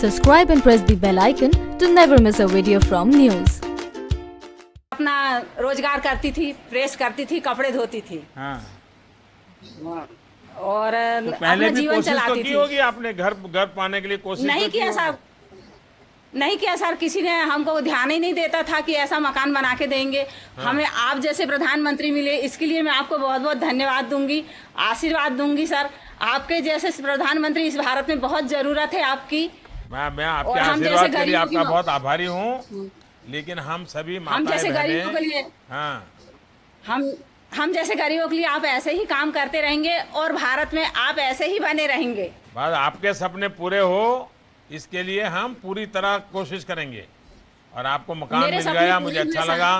subscribe and press the bell icon to never miss a video from news. अपना रोजगार करती थी, press करती थी, कपड़े धोती थी। हाँ। और तो अपना जीवन चलाती थी। होगी आपने घर पाने के लिए कोशिश नहीं किया साहब, नहीं किया सर। किसी ने हमको ध्यान ही नहीं देता था कि ऐसा मकान बना के देंगे। हाँ। हमें आप जैसे प्रधानमंत्री मिले, इसके लिए मैं आपको बहुत बहुत धन्यवाद दूंगी, आशीर्वाद दूंगी सर। आपके जैसे प्रधानमंत्री इस भारत में बहुत जरूरत है आपकी। मैं आपके आशीर्वाद के लिए आपका बहुत आभारी हूँ, लेकिन हम सभी माताएं, हम जैसे गरीबों के लिए, हाँ, हम जैसे गरीबों के लिए आप ऐसे ही काम करते रहेंगे और भारत में आप ऐसे ही बने रहेंगे। बस आपके सपने पूरे हो, इसके लिए हम पूरी तरह कोशिश करेंगे। और आपको मकान मिल गया, मुझे अच्छा लगा।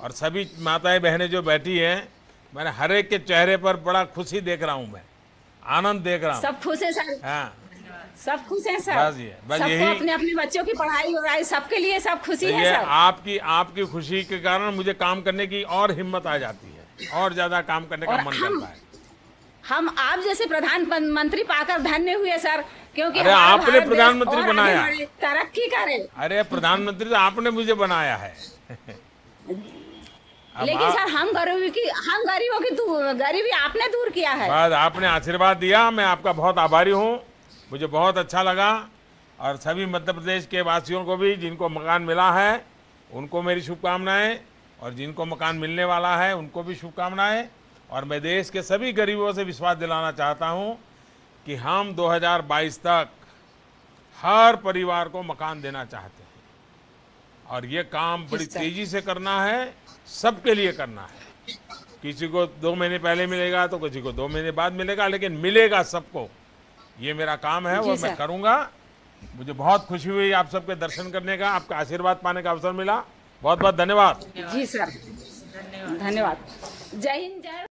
और सभी माताएं बहनें जो बैठी हैं, मैंने हर एक के चेहरे पर बड़ा खुशी देख रहा हूं, मैं आनंद देख रहा हूं। सब खुश हैं सर। हाँ, सब खुश हैं सर। बस यही, अपने अपने बच्चों की पढ़ाई हो रहा है, सबके लिए सब खुशी है। आपकी खुशी के कारण मुझे काम करने की और हिम्मत आ जाती है, और ज्यादा काम करने का मन करता है। हम आप जैसे प्रधानमंत्री पाकर धन्य हुए सर, क्योंकि आपने प्रधानमंत्री बनाया, तरक्की करे। अरे प्रधानमंत्री तो आपने मुझे बनाया है। लेकिन सर हम गरीबों की गरीबी आपने दूर किया है। बस आपने आशीर्वाद दिया, मैं आपका बहुत आभारी हूँ, मुझे बहुत अच्छा लगा। और सभी मध्य प्रदेश के वासियों को भी, जिनको मकान मिला है उनको मेरी शुभकामनाएं, और जिनको मकान मिलने वाला है उनको भी शुभकामनाएं। और मैं देश के सभी गरीबों से विश्वास दिलाना चाहता हूं कि हम 2022 तक हर परिवार को मकान देना चाहते हैं। और ये काम बड़ी तेजी से करना है, सबके लिए करना है। किसी को 2 महीने पहले मिलेगा तो किसी को 2 महीने बाद मिलेगा, लेकिन मिलेगा सबको। ये मेरा काम है और मैं करूंगा। मुझे बहुत खुशी हुई आप सबके दर्शन करने का, आपका आशीर्वाद पाने का अवसर मिला। बहुत बहुत धन्यवाद जी सर, धन्यवाद। जय हिंद, जय।